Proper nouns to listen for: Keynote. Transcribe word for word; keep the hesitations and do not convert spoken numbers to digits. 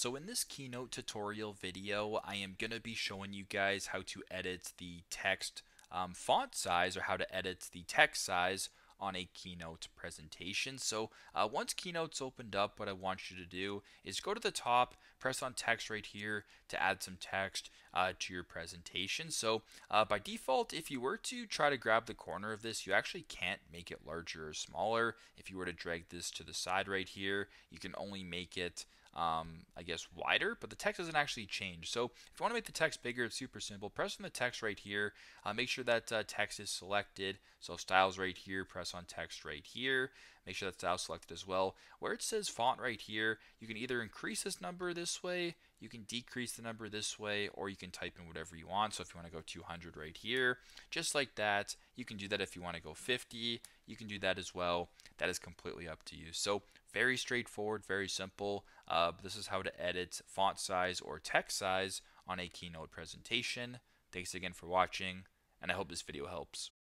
So in this Keynote tutorial video, I am going to be showing you guys how to edit the text um, font size, or how to edit the text size on a Keynote presentation. So uh, once Keynote's opened up, what I want you to do is go to the top, press on text right here to add some text uh, to your presentation. So uh, by default, if you were to try to grab the corner of this, you actually can't make it larger or smaller. If you were to drag this to the side right here, you can only make it Um, I guess wider, but the text doesn't actually change. So if you want to make the text bigger, it's super simple. Press on the text right here. Uh, make sure that uh, text is selected. So styles right here, press on text right here. Make sure that style's selected as well. Where it says font right here, you can either increase this number this way, you can decrease the number this way, or you can type in whatever you want. So if you want to go two hundred right here, just like that, you can do that. If you want to go fifty, you can do that as well. That is completely up to you. So very straightforward, very simple. Uh, this is how to edit font size or text size on a Keynote presentation. Thanks again for watching, and I hope this video helps.